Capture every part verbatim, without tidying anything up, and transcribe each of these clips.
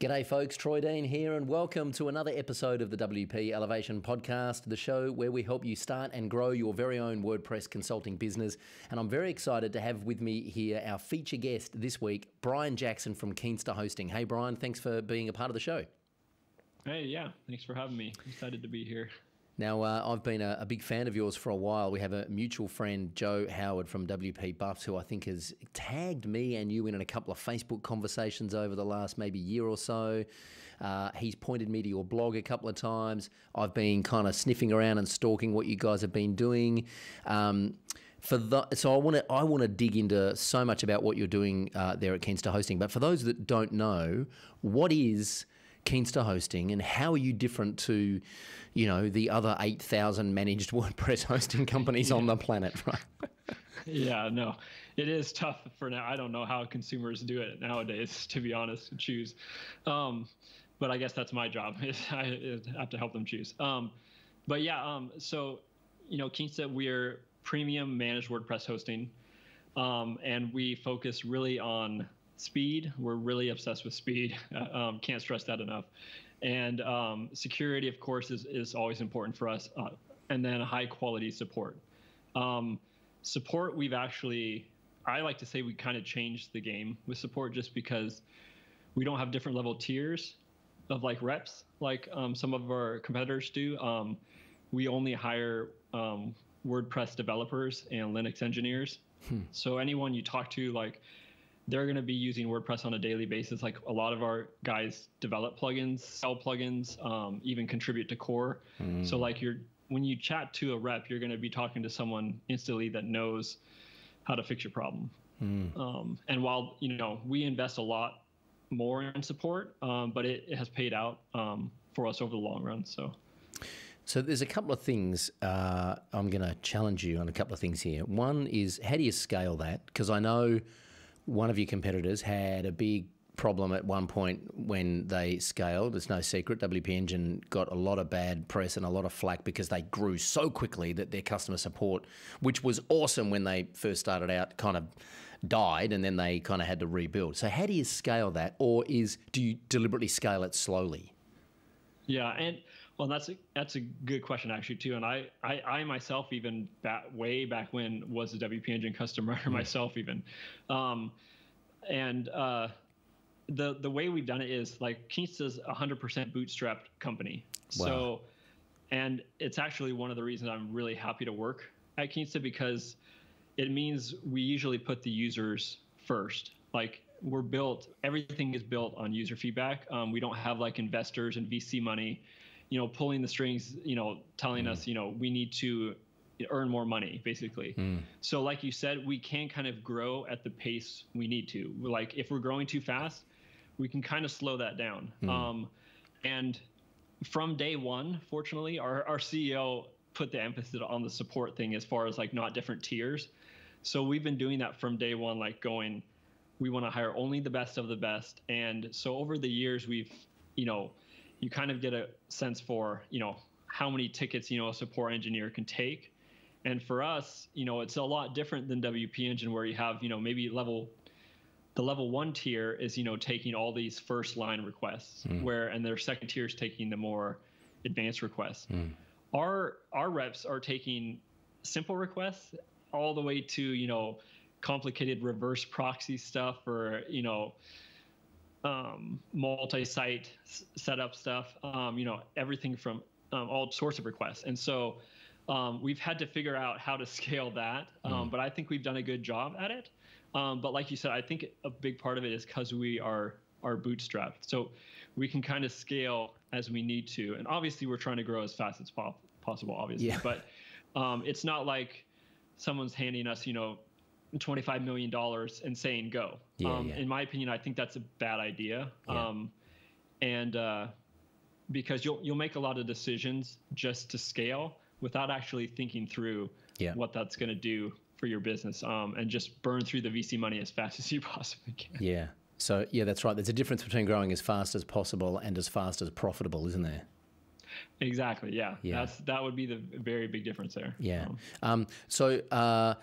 G'day folks, Troy Dean here and welcome to another episode of the W P Elevation Podcast, the show where we help you start and grow your very own WordPress consulting business. And I'm very excited to have with me here our feature guest this week, Brian Jackson from Kinsta Hosting. Hey Brian, thanks for being a part of the show. Hey, yeah, thanks for having me. Excited to be here. Now, uh, I've been a, a big fan of yours for a while. We have a mutual friend, Joe Howard from W P Buffs, who I think has tagged me and you in, in a couple of Facebook conversations over the last maybe year or so. Uh, he's pointed me to your blog a couple of times. I've been kind of sniffing around and stalking what you guys have been doing. Um, For the, so I want to I want to dig into so much about what you're doing uh, there at Kinsta Hosting. But for those that don't know, what is Kinsta Hosting and how are you different to, you know, the other eight thousand managed WordPress hosting companies yeah. on the planet? Right? Yeah, no, it is tough for now. I don't know how consumers do it nowadays, to be honest, choose. Um, but I guess that's my job. I have to help them choose. Um, but yeah, um, so, you know, Kinsta, we're premium managed WordPress hosting. Um, and we focus really on speed. We're really obsessed with speed. Um, can't stress that enough. And um, security, of course, is, is always important for us. Uh, and then high quality support. Um, support, we've actually, I like to say we kind of changed the game with support just because we don't have different level tiers of like reps, like um, some of our competitors do. Um, we only hire um, WordPress developers and Linux engineers. Hmm. So anyone you talk to, like, they're going to be using WordPress on a daily basis. Like a lot of our guys develop plugins, sell plugins, um, even contribute to core. Mm. So like you're, when you chat to a rep, you're going to be talking to someone instantly that knows how to fix your problem. Mm. Um, and while, you know, we invest a lot more in support, um, but it, it has paid out um, for us over the long run. So. So there's a couple of things uh, I'm going to challenge you on a couple of things here. One is, how do you scale that? Because I know one of your competitors had a big problem at one point when they scaled. It's no secret. W P Engine got a lot of bad press and a lot of flack because they grew so quickly that their customer support, which was awesome when they first started out, kind of died and then they kind of had to rebuild. So how do you scale that? Or is do you deliberately scale it slowly? Yeah, and well, that's a, that's a good question actually too. And I I, I myself even back, way back when was a W P Engine customer mm. myself even, um, and uh, the the way we've done it is like Kinsta's a hundred percent bootstrapped company. Wow. So, and it's actually one of the reasons I'm really happy to work at Kinsta because it means we usually put the users first. Like we're built, everything is built on user feedback. Um, we don't have like investors and V C money, you know, pulling the strings, you know, telling mm. us, you know, we need to earn more money basically. Mm. So like you said, we can kind of grow at the pace we need to. Like if we're growing too fast, we can kind of slow that down. Mm. Um, and from day one, fortunately, our, our C E O put the emphasis on the support thing as far as like not different tiers. So we've been doing that from day one, like going, we want to hire only the best of the best. And so over the years, we've, you know, you kind of get a sense for, you know, how many tickets, you know, a support engineer can take. And for us, you know, it's a lot different than W P Engine where you have, you know, maybe level, the level one tier is, you know, taking all these first line requests mm. where, and their second tier is taking the more advanced requests. Mm. Our, our reps are taking simple requests all the way to, you know, complicated reverse proxy stuff or, you know, um, multi-site setup stuff, um, you know, everything from um, all sorts of requests. And so um, we've had to figure out how to scale that. Um, mm. But I think we've done a good job at it. Um, but like you said, I think a big part of it is because we are, are bootstrapped. So we can kind of scale as we need to. And obviously we're trying to grow as fast as po possible, obviously. Yeah. But um, it's not like someone's handing us, you know, twenty-five million dollars and saying go. Yeah, um, yeah. In my opinion, I think that's a bad idea. Yeah. Um, and uh, because you'll, you'll make a lot of decisions just to scale without actually thinking through yeah. what that's going to do for your business um, and just burn through the V C money as fast as you possibly can. Yeah. So, yeah, that's right. There's a difference between growing as fast as possible and as fast as profitable, isn't there? Exactly. Yeah. yeah. That's, that would be the very big difference there. Yeah. Um, so, uh,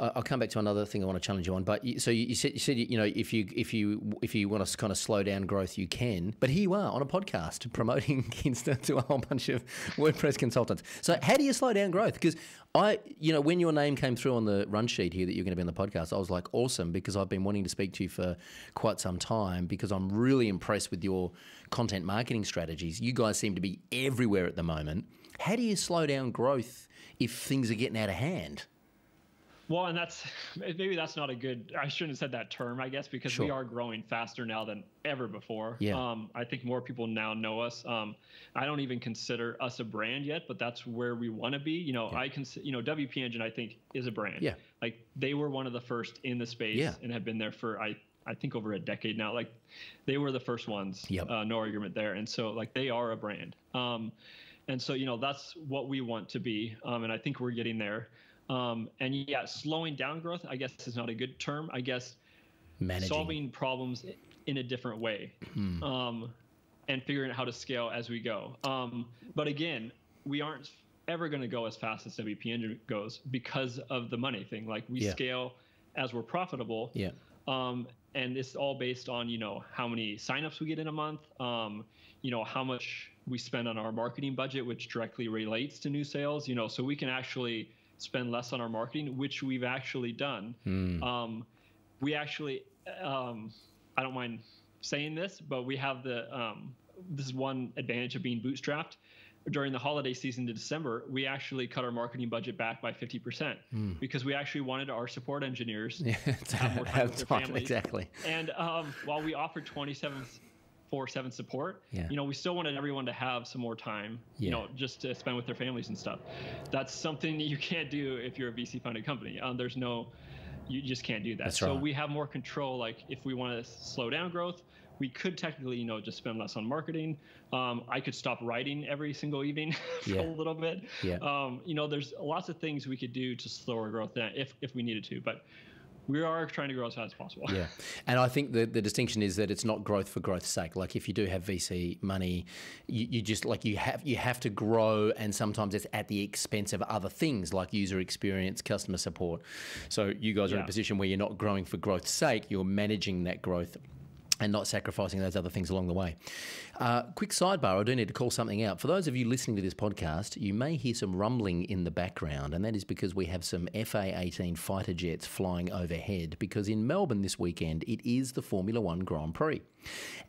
I'll come back to another thing I want to challenge you on. But you, so you, you said, you said, you know, if you if you if you want to kind of slow down growth, you can. But here you are on a podcast promoting Kinsta to a whole bunch of WordPress consultants. So how do you slow down growth? Because I, you know, when your name came through on the run sheet here that you're going to be on the podcast, I was like, awesome, because I've been wanting to speak to you for quite some time because I'm really impressed with your content marketing strategies. You guys seem to be everywhere at the moment. How do you slow down growth if things are getting out of hand? Well, and that's, maybe that's not a good, I shouldn't have said that term, I guess, because sure. we are growing faster now than ever before. Yeah. Um, I think more people now know us. Um, I don't even consider us a brand yet, but that's where we want to be. You know, yeah. I can, you know, W P Engine, I think, is a brand. Yeah. Like they were one of the first in the space yeah. and have been there for, I I think, over a decade now. Like they were the first ones, yep. uh, no argument there. And so like they are a brand. Um, and so, you know, that's what we want to be. Um, and I think we're getting there. Um, and yeah, slowing down growth, I guess, is not a good term. I guess managing, solving problems in a different way, hmm. um, and figuring out how to scale as we go. Um, but again, we aren't ever going to go as fast as W P Engine goes because of the money thing. Like we yeah. scale as we're profitable. Yeah. Um, and it's all based on, you know, how many signups we get in a month, um, you know, how much we spend on our marketing budget, which directly relates to new sales, you know, so we can actually spend less on our marketing, which we've actually done. Mm. Um, we actually, um, I don't mind saying this, but we have the, um, this is one advantage of being bootstrapped. During the holiday season to December, we actually cut our marketing budget back by fifty percent mm. because we actually wanted our support engineers yeah, to have more time have with their time, families. Exactly. And um, while we offered twenty-seven four seven support, yeah. you know, we still wanted everyone to have some more time, yeah. you know, just to spend with their families and stuff. That's something that you can't do if you're a V C funded company. Um, there's no, you just can't do that. That's so right. we have more control. Like if we want to slow down growth, we could technically, you know, just spend less on marketing. Um, I could stop writing every single evening for yeah. a little bit. Yeah. Um, you know, there's lots of things we could do to slow our growth down if, if we needed to, but we are trying to grow as fast as possible. Yeah. And I think the, the distinction is that it's not growth for growth's sake. Like if you do have V C money, you, you just like you have you have to grow, and sometimes it's at the expense of other things like user experience, customer support. So you guys yeah. are in a position where you're not growing for growth's sake, you're managing that growth and not sacrificing those other things along the way. Uh, quick sidebar, I do need to call something out. For those of you listening to this podcast, you may hear some rumbling in the background, and that is because we have some F A eighteen fighter jets flying overhead, because in Melbourne this weekend, it is the Formula one Grand Prix.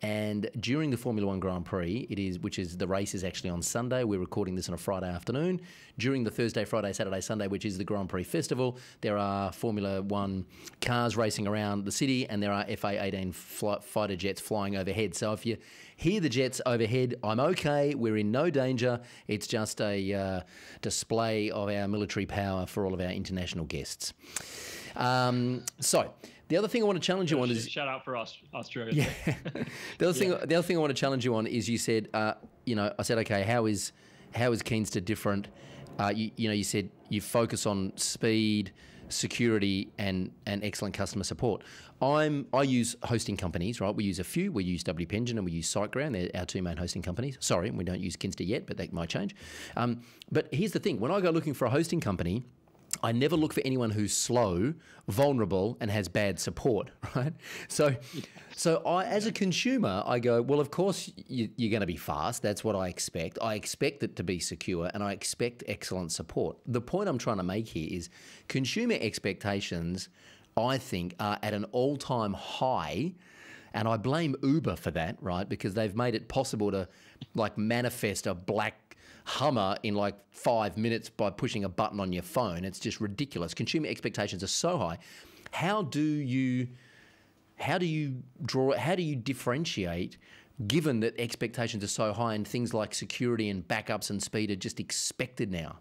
And during the Formula one Grand Prix, it is, which is the race is actually on Sunday. We're recording this on a Friday afternoon. During the Thursday, Friday, Saturday, Sunday, which is the Grand Prix Festival, there are Formula one cars racing around the city, and there are F A eighteen fighters fighter jets flying overhead. So if you hear the jets overhead, I'm okay. We're in no danger. It's just a uh, display of our military power for all of our international guests. Um, so the other thing I want to challenge you on is shout out for Aust Australia. Yeah. the other thing, yeah. the other thing I want to challenge you on is you said, uh, you know, I said, okay, how is how is Kinsta different? Uh, you, you know, you said you focus on speed, security, and and excellent customer support. I'm I use hosting companies, right? We use a few. We use W P Engine and we use SiteGround. They're our two main hosting companies. Sorry, we don't use Kinsta yet, but that might change. Um, but here's the thing: when I go looking for a hosting company, I never look for anyone who's slow, vulnerable, and has bad support, right? So, so I, as a consumer, I go, well, of course you, you're going to be fast. That's what I expect. I expect it to be secure, and I expect excellent support. The point I'm trying to make here is consumer expectations, I think, are at an all-time high, and I blame Uber for that, right? Because they've made it possible to, like, manifest a black Hummer in like five minutes by pushing a button on your phone. It's just ridiculous. Consumer expectations are so high. How do you, how do you draw, how do you differentiate given that expectations are so high and things like security and backups and speed are just expected now?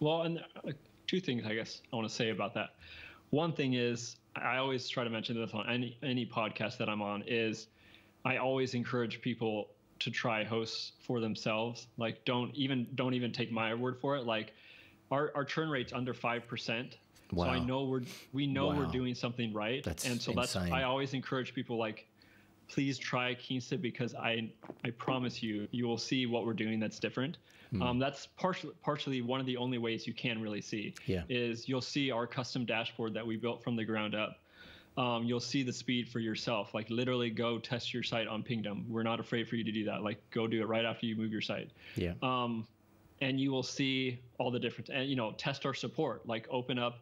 Well, and two things I guess I want to say about that. One thing is, I always try to mention this on any, any podcast that I'm on, is I always encourage people to try hosts for themselves. Like don't even, don't even take my word for it. Like our, our churn rate's under five percent. Wow. So I know we're, we know wow. we're doing something right. That's and so insane. That's, I always encourage people like please try Kinsta, because I I promise you, you will see what we're doing that's different. Mm. Um, that's partially, partially one of the only ways you can really see, yeah. is you'll see our custom dashboard that we built from the ground up. Um, you'll see the speed for yourself. Like, literally go test your site on Pingdom. We're not afraid for you to do that. Like, go do it right after you move your site. Yeah. Um, and you will see all the difference. And, you know, test our support. Like, open up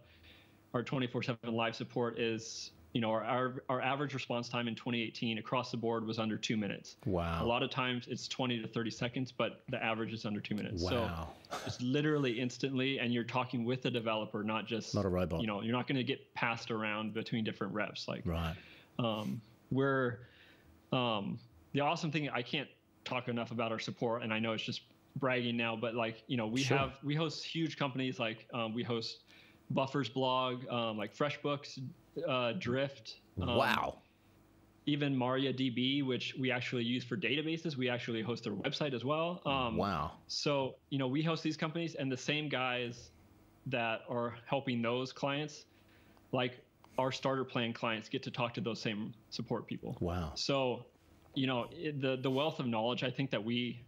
our twenty-four seven live support is... You know, our, our our average response time in twenty eighteen across the board was under two minutes. Wow. A lot of times it's twenty to thirty seconds, but the average is under two minutes. Wow. So it's literally instantly, and you're talking with a developer, not just not a robot. You know, you're not going to get passed around between different reps. Like, right. Um, we're um, the awesome thing. I can't talk enough about our support, and I know it's just bragging now, but like you know, we sure. have we host huge companies like um, we host Buffer's blog, um, like FreshBooks. Uh, Drift. Um, wow. Even MariaDB, which we actually use for databases. We actually host their website as well. Um, wow. So, you know, we host these companies, and the same guys that are helping those clients, like our starter plan clients, get to talk to those same support people. Wow. So, you know, it, the, the wealth of knowledge I think that we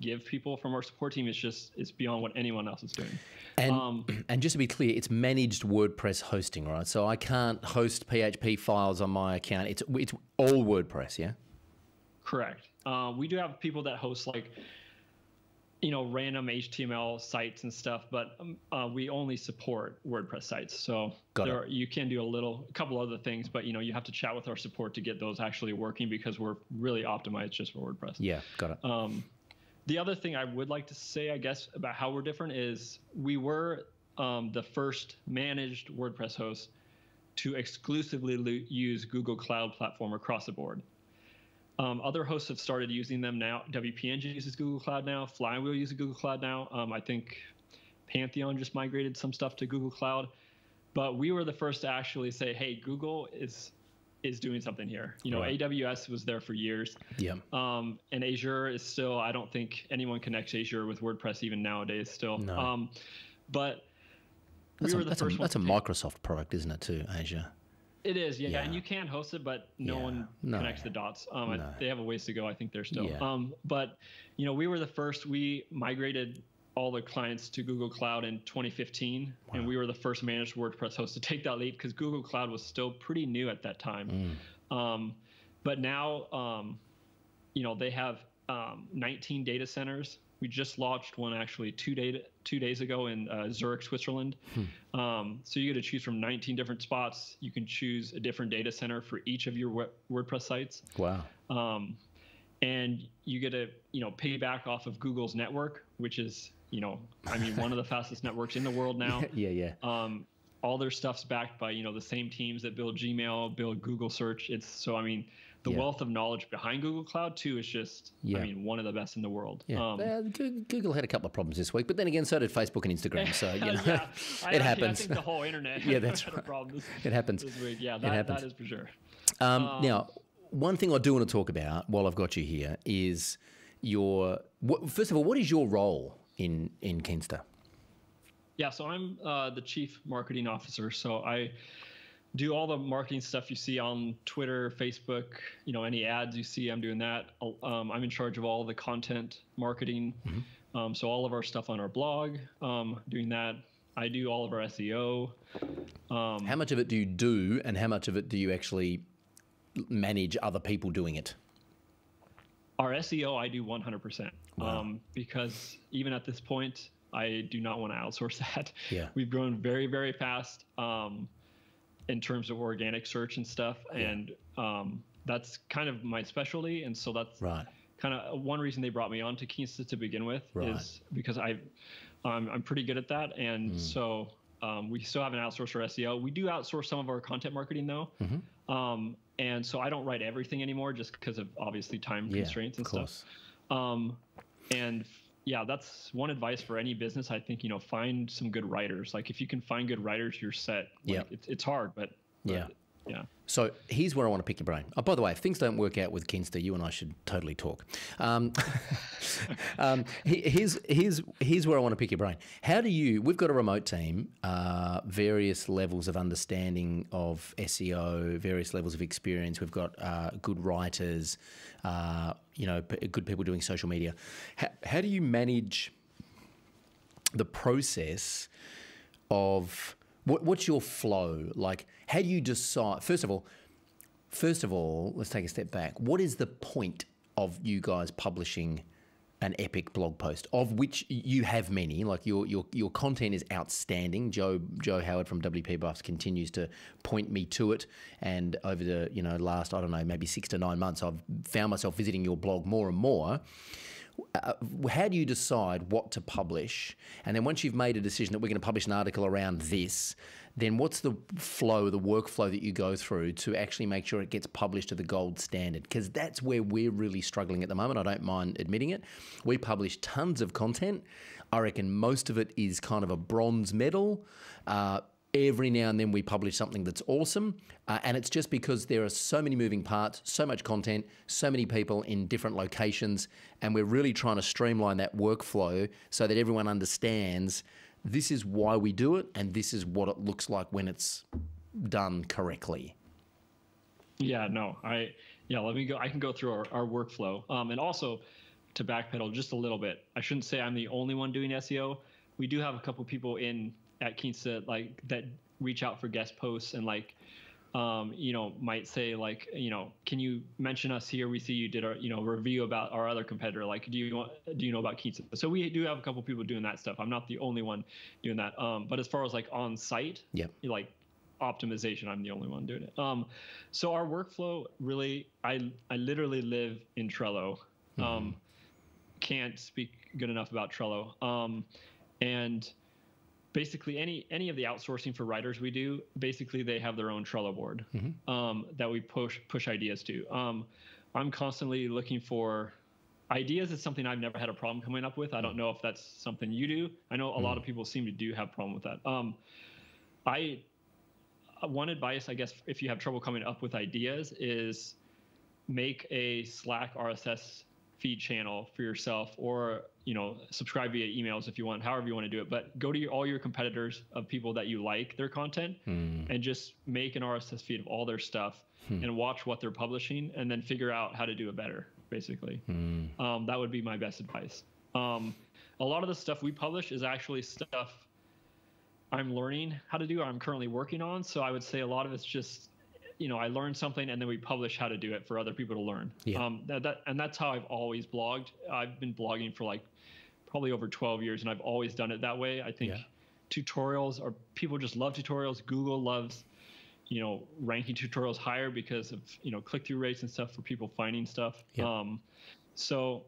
give people from our support team is just, it's beyond what anyone else is doing. And, um, and just to be clear, it's managed WordPress hosting, right? So I can't host P H P files on my account. It's, it's all WordPress, yeah? Correct. Uh, we do have people that host like, you know, random H T M L sites and stuff, but um, uh, we only support WordPress sites. So there are, you can do a little, a couple other things, but you know, you have to chat with our support to get those actually working, because we're really optimized just for WordPress. Yeah, got it. Um, The other thing I would like to say, I guess, about how we're different is we were um, the first managed WordPress host to exclusively use Google Cloud Platform across the board. Um, other hosts have started using them now. W P Engine uses Google Cloud now. Flywheel uses Google Cloud now. Um, I think Pantheon just migrated some stuff to Google Cloud. But we were the first to actually say, hey, Google is... is doing something here. You know, right. A W S was there for years. Yeah. Um, and Azure is still, I don't think anyone connects Azure with WordPress even nowadays still. No. Um, but that's we were a, the first a, one. That's a Microsoft product, isn't it, too, Azure? It is, yeah. yeah. And you can host it, but no yeah. one no. connects the dots. Um, no. I, they have a ways to go, I think they're still. Yeah. Um, but, you know, we were the first. We migrated all the clients to Google Cloud in twenty fifteen. Wow. And we were the first managed WordPress host to take that leap, because Google Cloud was still pretty new at that time. Mm. Um, but now, um, you know, they have um, nineteen data centers. We just launched one actually two, day, two days ago in uh, Zurich, Switzerland. Hmm. Um, so you get to choose from nineteen different spots. You can choose a different data center for each of your WordPress sites. Wow. Um, and you get to, you know, pay back off of Google's network, which is, you know, I mean, one of the fastest networks in the world now. Yeah, yeah. Um, all their stuff's backed by, you know, the same teams that build Gmail, build Google Search. It's so, I mean, the yeah. wealth of knowledge behind Google Cloud, too, is just, yeah. I mean, one of the best in the world. Yeah. Um, uh, Google had a couple of problems this week, but then again, so did Facebook and Instagram. So, you know, yeah. it I, happens. I think the whole internet yeah, that's had right. a problem this, it happens. this week. Yeah, that, that is for sure. Um, um, now, one thing I do want to talk about while I've got you here is your, what, first of all, what is your role in, in Kinsta? Yeah, so I'm uh, the chief marketing officer. So I do all the marketing stuff you see on Twitter, Facebook, you know, any ads you see, I'm doing that. Um, I'm in charge of all the content marketing. Mm-hmm. um, so all of our stuff on our blog, um, doing that. I do all of our S E O. Um, how much of it do you do, and how much of it do you actually manage other people doing it? Our S E O, I do one hundred percent. Wow. Um, because even at this point, I do not want to outsource that. Yeah. We've grown very, very fast um, in terms of organic search and stuff. Yeah. And um, that's kind of my specialty. And so that's right. kind of one reason they brought me on to Kinsta to begin with, right. is because I, um, I'm pretty good at that. And mm. so um, we still haven't outsourced our S E O. We do outsource some of our content marketing, though. Mm-hmm. Um, and so I don't write everything anymore, just because of obviously time constraints yeah, and stuff. Um, and yeah, that's one advice for any business. I think, you know, find some good writers. Like, if you can find good writers, you're set. Like, yeah. It's, it's hard, but yeah. Yeah. So here's where I want to pick your brain. Oh, by the way, if things don't work out with Kinsta, you and I should totally talk. Um, um, here's, here's, here's where I want to pick your brain. How do you, we've got a remote team, uh, various levels of understanding of S E O, various levels of experience. We've got uh, good writers, uh, you know, good people doing social media. How, how do you manage the process of... What, what's your flow? Like, how do you decide? First of all, first of all, let's take a step back. What is the point of you guys publishing an epic blog post, of which you have many? Like, your your your content is outstanding. Joe Joe Howard from W P Buffs continues to point me to it, and over the you know last I don't know maybe six to nine months, I've found myself visiting your blog more and more. Uh, how do you decide what to publish? And then once you've made a decision that we're going to publish an article around this, then what's the flow, the workflow that you go through to actually make sure it gets published to the gold standard? Because that's where we're really struggling at the moment. I don't mind admitting it. We publish tons of content. I reckon most of it is kind of a bronze medal. Uh, Every now and then we publish something that's awesome, uh, and it's just because there are so many moving parts, so much content, so many people in different locations, and we're really trying to streamline that workflow so that everyone understands this is why we do it and this is what it looks like when it's done correctly. Yeah, no, I, yeah, let me go. I can go through our, our workflow. Um, and also, to backpedal just a little bit, I shouldn't say I'm the only one doing S E O. We do have a couple people in at Kinsta, like, that reach out for guest posts and, like, um, you know, might say, like, you know, can you mention us here? We see you did our, you know, review about our other competitor. Like, do you want, do you know about Kinsta? So we do have a couple people doing that stuff. I'm not the only one doing that. Um, but as far as, like, on site, yeah, like, optimization, I'm the only one doing it. Um, so our workflow, really, I, I literally live in Trello. Mm-hmm. Um, can't speak good enough about Trello. Um, and, Basically, any any of the outsourcing for writers we do, basically they have their own Trello board mm-hmm. um, that we push push ideas to. Um, I'm constantly looking for ideas. It's something I've never had a problem coming up with. I don't know if that's something you do. I know a mm-hmm. lot of people seem to do have a problem with that. Um, I one advice, I guess, if you have trouble coming up with ideas, is make a Slack R S S feed channel for yourself, or you know, subscribe via emails if you want, however you want to do it, but go to your, all your competitors of people that you like their content mm. and just make an R S S feed of all their stuff mm. and watch what they're publishing and then figure out how to do it better, basically. Mm. Um, that would be my best advice. Um, a lot of the stuff we publish is actually stuff I'm learning how to do, or I'm currently working on. So I would say a lot of it's just, you know, I learned something and then we publish how to do it for other people to learn. Yeah. Um, that, that, and that's how I've always blogged. I've been blogging for like probably over twelve years and I've always done it that way. I think yeah. tutorials are, people just love tutorials. Google loves, you know, ranking tutorials higher because of, you know, click-through rates and stuff for people finding stuff. Yeah. Um, so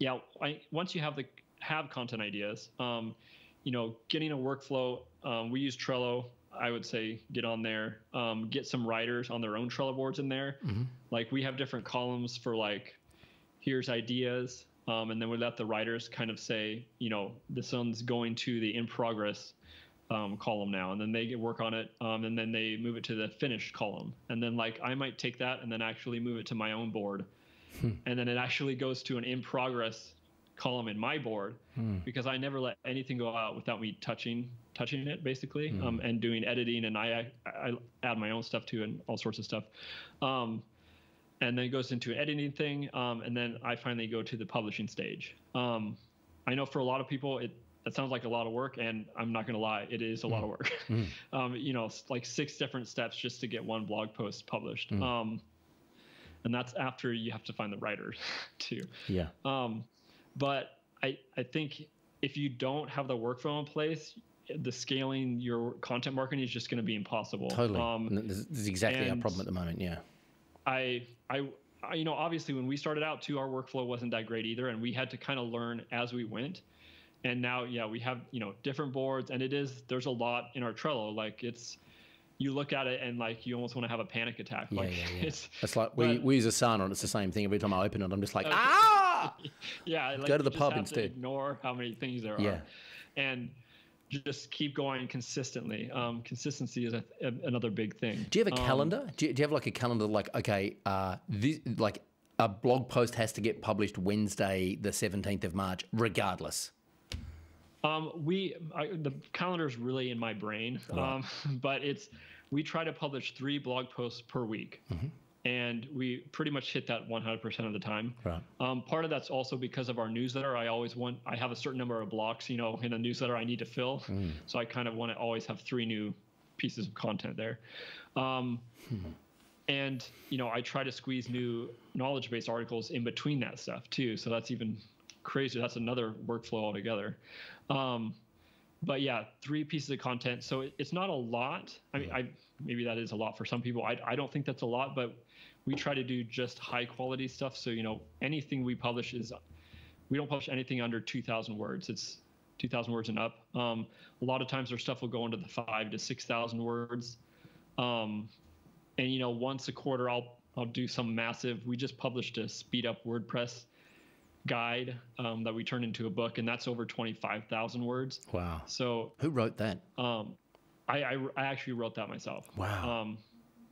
yeah, I, once you have the, have content ideas, um, you know, getting a workflow, um, we use Trello. I would say get on there, um, get some writers on their own Trello boards in there. Mm-hmm. Like, we have different columns for, like, here's ideas. Um, and then we let the writers kind of say, you know, this one's going to the in progress um, column now. And then they get work on it. Um, and then they move it to the finished column. And then, like, I might take that and then actually move it to my own board. Hmm. And then it actually goes to an in progress column in my board hmm. because I never let anything go out without me touching touching it, basically, mm. um, and doing editing, and I, I add my own stuff too, and all sorts of stuff. Um, and then it goes into an editing thing, um, and then I finally go to the publishing stage. Um, I know for a lot of people, it that sounds like a lot of work, and I'm not going to lie, it is a mm. lot of work. Mm. um, you know, like six different steps just to get one blog post published. Mm. Um, and that's after you have to find the writers too. Yeah. Um, but I, I think if you don't have the workflow in place, the scaling your content marketing is just going to be impossible. Totally. Um, this is exactly our problem at the moment. Yeah. I, I, I, you know, obviously when we started out too, our workflow wasn't that great either. And we had to kind of learn as we went. And now, yeah, we have, you know, different boards, and it is, there's a lot in our Trello. Like, it's, you look at it and, like, you almost want to have a panic attack. Like, yeah, yeah, yeah. It's, it's like, we, but, we use Asana and it's the same thing. Every time I open it, I'm just like, uh, ah, yeah, like, go to the pub instead. Ignore how many things there yeah. are. And, just keep going consistently. Um, consistency is a, a, another big thing. Do you have a calendar? Um, do, you, do you have like a calendar like, okay, uh, this, like a blog post has to get published Wednesday, the seventeenth of March, regardless? Um, we, I, the calendar's really in my brain, oh. um, but it's, we try to publish three blog posts per week. Mm-hmm. And we pretty much hit that one hundred percent of the time. Right. Um, part of that's also because of our newsletter. I always want, I have a certain number of blocks, you know, in a newsletter I need to fill. Mm. So I kind of want to always have three new pieces of content there. Um, hmm. And, you know, I try to squeeze new knowledge base articles in between that stuff too. So that's even crazier. That's another workflow altogether. Um, But yeah, three pieces of content. So it, it's not a lot. I mean, I maybe that is a lot for some people. I, I don't think that's a lot, but we try to do just high quality stuff. So, you know, anything we publish is, we don't publish anything under two thousand words. It's two thousand words and up. Um, a lot of times our stuff will go into the five to six thousand words. Um, and, you know, once a quarter, I'll, I'll do some massive, we just published a speed up WordPress guide um, that we turned into a book, and that's over twenty-five thousand words. Wow. So who wrote that? Um, I, I, I actually wrote that myself. Wow. Um,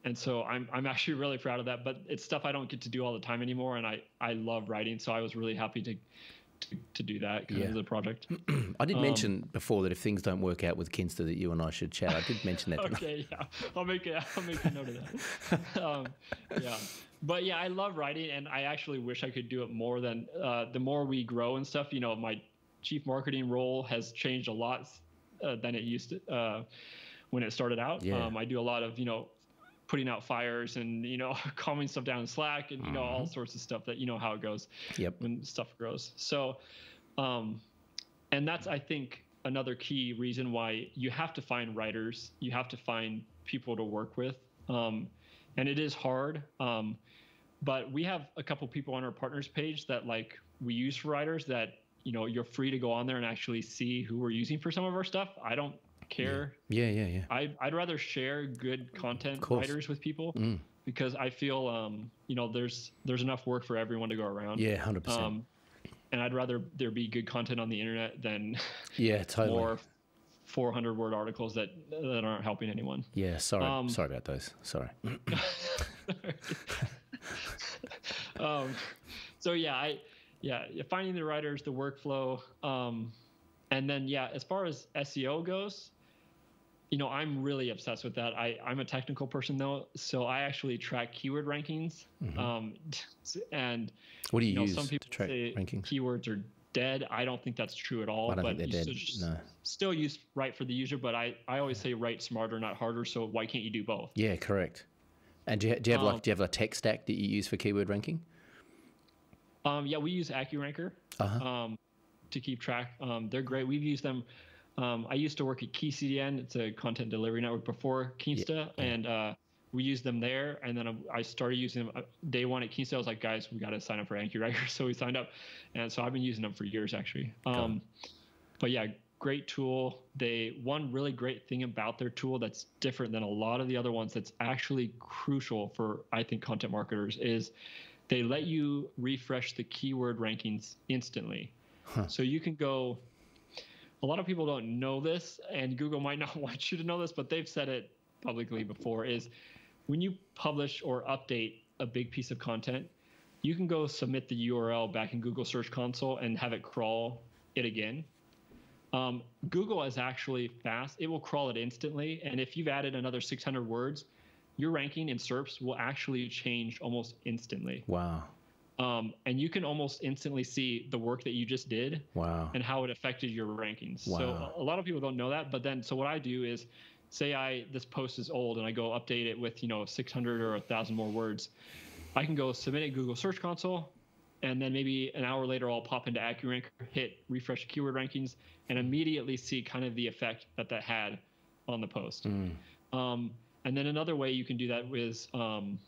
and so I'm, I'm actually really proud of that, but it's stuff I don't get to do all the time anymore. And I, I love writing. So I was really happy to, to, to do that because yeah. of the project. I did um, mention before that if things don't work out with Kinsta that you and I should chat. I did mention that. Okay. Yeah. I'll make it, I'll make a note of that. um, yeah. But yeah, I love writing, and I actually wish I could do it more than uh, the more we grow and stuff. You know, my chief marketing role has changed a lot uh, than it used to uh, when it started out. Yeah. Um, I do a lot of, you know, putting out fires and, you know, calming stuff down in Slack and, you know, mm-hmm. all sorts of stuff that, you know, how it goes yep. when stuff grows. So, um, and that's, I think, another key reason why you have to find writers. You have to find people to work with. Um, And it is hard, um, but we have a couple people on our partners page that like we use for writers that, you know, you're free to go on there and actually see who we're using for some of our stuff. I don't care. Yeah, yeah, yeah. yeah. I, I'd rather share good content writers with people mm. because I feel, um, you know, there's there's enough work for everyone to go around. Yeah, one hundred percent. Um, and I'd rather there be good content on the internet than yeah, totally. more four hundred word articles that that aren't helping anyone. Yeah, sorry, um, sorry about those. Sorry. um, so yeah, I yeah, finding the writers, the workflow, um, and then yeah, as far as S E O goes, you know, I'm really obsessed with that. I I'm a technical person though, so I actually track keyword rankings. Mm-hmm. Um, and what do you, you use know, some people to track say rankings? Keywords are dead. I don't think that's true at all. I don't but think they're dead. No. Still use right for the user, but I, I always say write smarter, not harder. So why can't you do both? Yeah, correct. And do you, do you have um, like do you have a tech stack that you use for keyword ranking? Um, yeah, we use AccuRanker uh-huh. um, to keep track. Um, they're great. We've used them. Um, I used to work at Key C D N. It's a content delivery network before Kinsta, yeah. and uh, we used them there. And then I started using them day one at Kinsta. I was like, guys, we got to sign up for AccuRanker. So we signed up. And so I've been using them for years, actually. Um, but yeah, great tool. They, one really great thing about their tool that's different than a lot of the other ones that's actually crucial for, I think, content marketers is they let you refresh the keyword rankings instantly. Huh. So you can go, a lot of people don't know this, and Google might not want you to know this, but they've said it publicly before, is when you publish or update a big piece of content, you can go submit the U R L back in Google Search Console and have it crawl it again. Um, Google is actually fast. It will crawl it instantly. And if you've added another six hundred words, your ranking in SERPs will actually change almost instantly. Wow. Um, and you can almost instantly see the work that you just did wow. and how it affected your rankings. Wow. So a lot of people don't know that. But then, so what I do is, say I this post is old and I go update it with, you know, six hundred or one thousand more words. I can go submit it Google Search Console, and then maybe an hour later I'll pop into AccuRanker, hit refresh keyword rankings, and immediately see kind of the effect that that had on the post. Mm. Um, and then another way you can do that is um,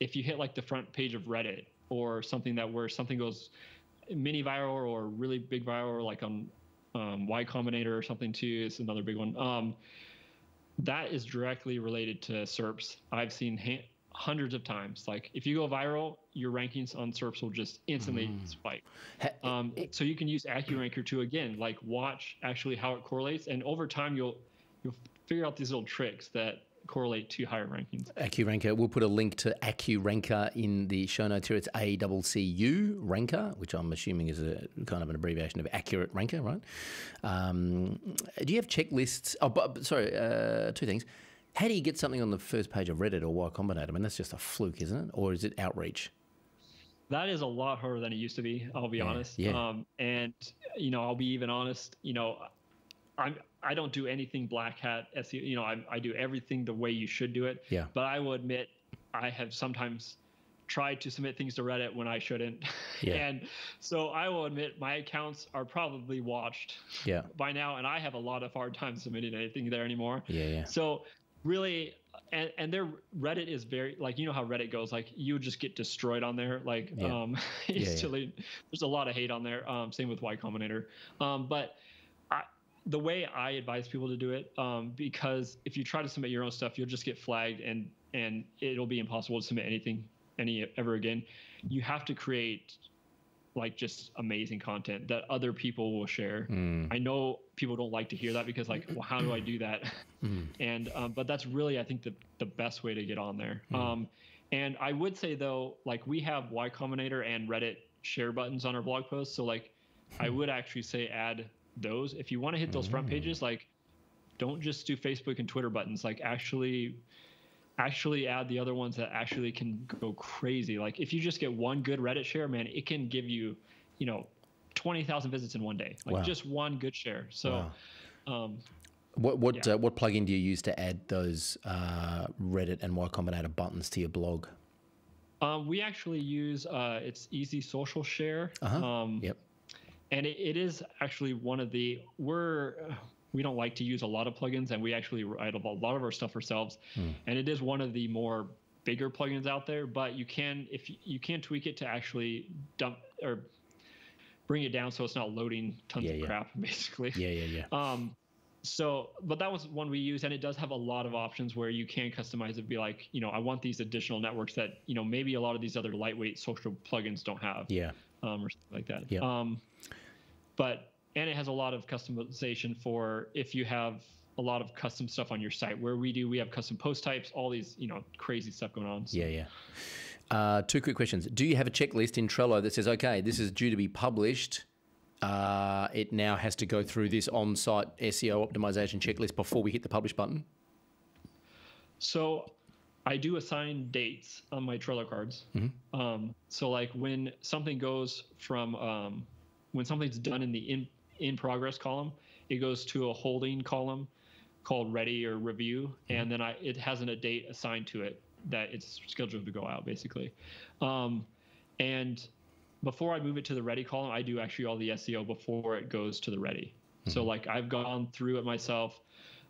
if you hit like the front page of Reddit or something that where something goes mini viral or really big viral, like on um, Y Combinator or something too. It's another big one. Um, That is directly related to SERPs. I've seen ha hundreds of times. Like if you go viral, your rankings on SERPs will just instantly mm. spike. Um, so you can use AccuRanker to, again, like watch actually how it correlates. And over time, you'll you'll figure out these little tricks that correlate to higher rankings. AccuRanker. We'll put a link to AccuRanker in the show notes here. It's A C C U Ranker, which I'm assuming is a kind of an abbreviation of Accurate Ranker, right? Um, do you have checklists? Oh, but, sorry, uh, two things. How do you get something on the first page of Reddit or Y Combinator? I mean, that's just a fluke, isn't it? Or is it outreach? That is a lot harder than it used to be, I'll be yeah, honest. Yeah. Um, and, you know, I'll be even honest, you know, I'm, I don't do anything black hat. You know, I, I do everything the way you should do it. Yeah. But I will admit I have sometimes tried to submit things to Reddit when I shouldn't. Yeah. And so I will admit my accounts are probably watched yeah. by now, and I have a lot of hard time submitting anything there anymore. Yeah. yeah. So really, and, and their Reddit is very, like, you know how Reddit goes, like you just get destroyed on there. Like yeah. um, instantly, yeah, yeah. there's a lot of hate on there. Um, same with Y Combinator. Um, but I, the way I advise people to do it, um, because if you try to submit your own stuff, you'll just get flagged and, and it'll be impossible to submit anything any ever again. You have to create like just amazing content that other people will share. Mm. I know people don't like to hear that because like, well, how do I do that? Mm. And, um, but that's really, I think the, the best way to get on there. Mm. Um, and I would say though, like we have Y Combinator and Reddit share buttons on our blog posts. So like, mm. I would actually say add those, if you want to hit those mm. front pages, like don't just do Facebook and Twitter buttons, like actually, actually add the other ones that actually can go crazy. Like if you just get one good Reddit share, man, it can give you, you know, twenty thousand visits in one day, like wow. just one good share. So, wow. um, what, what, yeah. uh, what plugin do you use to add those, uh, Reddit and Y Combinator buttons to your blog? Um, we actually use, uh, it's Easy Social Share. Uh-huh. Um, yep. And it, it is actually one of the, we're, we don't like to use a lot of plugins, and we actually write a lot of our stuff ourselves. Mm. And it is one of the more bigger plugins out there, but you can, if you, you can tweak it to actually dump or bring it down so it's not loading tons yeah, of yeah. crap, basically. Yeah, yeah, yeah. Um, so, but that was one we use, and it does have a lot of options where you can customize it. Be like, you know, I want these additional networks that, you know, maybe a lot of these other lightweight social plugins don't have. Yeah. Um, or something like that. Yeah. Um, but. And it has a lot of customization for if you have a lot of custom stuff on your site, where we do, we have custom post types, all these, you know, crazy stuff going on. So. Yeah, yeah. Uh, two quick questions. Do you have a checklist in Trello that says, okay, this is due to be published. Uh, it now has to go through this on-site S E O optimization checklist before we hit the publish button? So I do assign dates on my Trello cards. Mm-hmm. Um, so like when something goes from, um, when something's done in the in, in progress column, it goes to a holding column called ready or review. And then I, it has a date assigned to it that it's scheduled to go out basically. Um, and before I move it to the ready column, I do actually all the S E O before it goes to the ready. Mm-hmm. So like I've gone through it myself.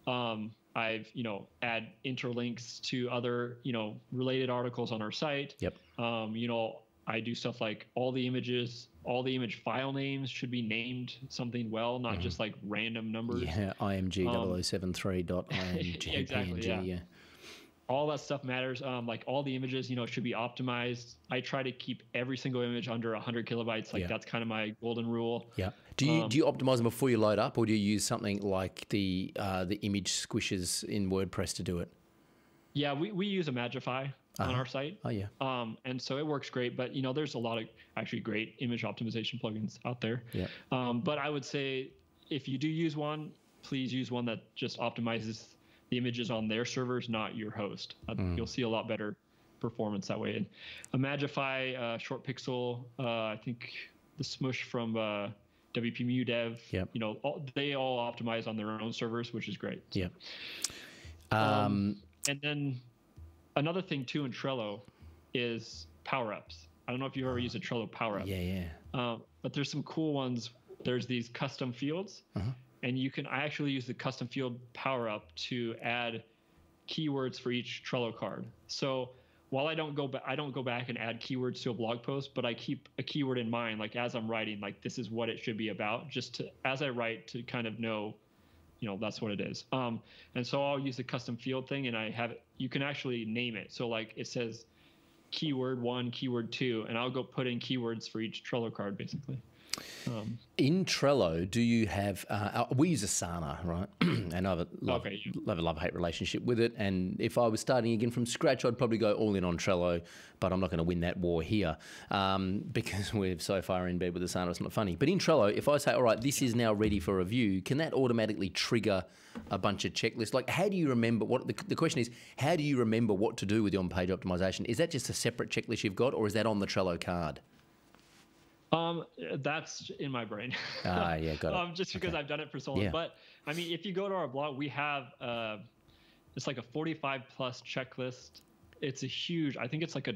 Um, I've, you know, add interlinks to other, you know, related articles on our site. Yep. Um, you know, I do stuff like all the images, all the image file names should be named something well, not mm. just like random numbers. Yeah, I M G zero zero seven three dot I M G. Exactly, yeah. yeah. All that stuff matters. Um, like all the images, you know, should be optimized. I try to keep every single image under one hundred kilobytes. Like yeah. that's kind of my golden rule. Yeah. Do you um, do you optimize them before you load up, or do you use something like the uh, the image squishes in WordPress to do it? Yeah, we, we use Imagify. Uh-huh. On our site. Oh, yeah. Um, and so it works great. But, you know, there's a lot of actually great image optimization plugins out there. Yeah. Um, but I would say if you do use one, please use one that just optimizes the images on their servers, not your host. Mm. You'll see a lot better performance that way. And Imagify, uh, Short Pixel, uh, I think the Smush from uh, W P Mu Dev, yep. you know, all, they all optimize on their own servers, which is great. So, yeah. Um, um, and then... Another thing too in Trello is power-ups. I don't know if you've ever used a Trello power-up. Yeah, yeah. Um, but there's some cool ones. There's these custom fields, uh-huh. and you can. I actually use the custom field power-up to add keywords for each Trello card. So while I don't go back, I don't go back and add keywords to a blog post, but I keep a keyword in mind, like as I'm writing, like this is what it should be about, just to as I write to kind of know you know, that's what it is. Um, and so I'll use the custom field thing, and I have it, you can actually name it. So like it says keyword one, keyword two, and I'll go put in keywords for each Trello card basically. Um, in Trello, do you have, uh, we use Asana, right? And I have a love, okay, yeah. love, love hate relationship with it. And if I was starting again from scratch, I'd probably go all in on Trello, but I'm not going to win that war here um, because we're so far in bed with Asana, it's not funny. But in Trello, if I say, all right, this is now ready for review, can that automatically trigger a bunch of checklists? Like how do you remember what, the, the question is, how do you remember what to do with the on-page optimization? Is that just a separate checklist you've got, or is that on the Trello card? Um, that's in my brain. Ah, yeah, got it. um, just because okay. I've done it for so long. Yeah. But I mean, if you go to our blog, we have, uh, it's like a forty-five plus checklist. It's a huge, I think it's like a,